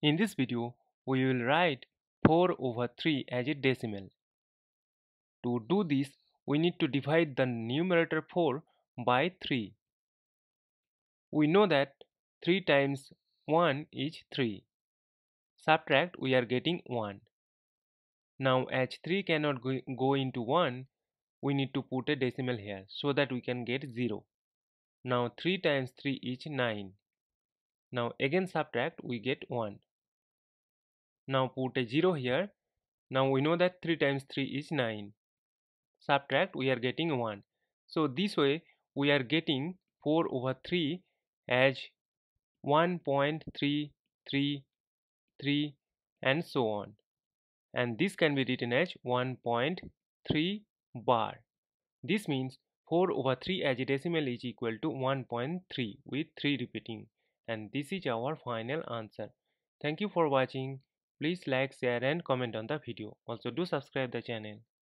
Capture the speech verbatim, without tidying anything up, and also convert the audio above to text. In this video, we will write four over three as a decimal. To do this, we need to divide the numerator four by three. We know that three times one is three. Subtract, we are getting one. Now as three cannot go into one, we need to put a decimal here so that we can get zero. Now three times three is nine. Now again subtract, we get one. Now put a zero here. Now we know that three times three is nine. Subtract, we are getting one. So this way we are getting four over three as one point three three three and so on. And this can be written as one point three bar. This means four over three as a decimal is equal to one point three with three repeating. And this is our final answer. Thank you for watching. Please like, share and comment on the video. Also do subscribe the channel.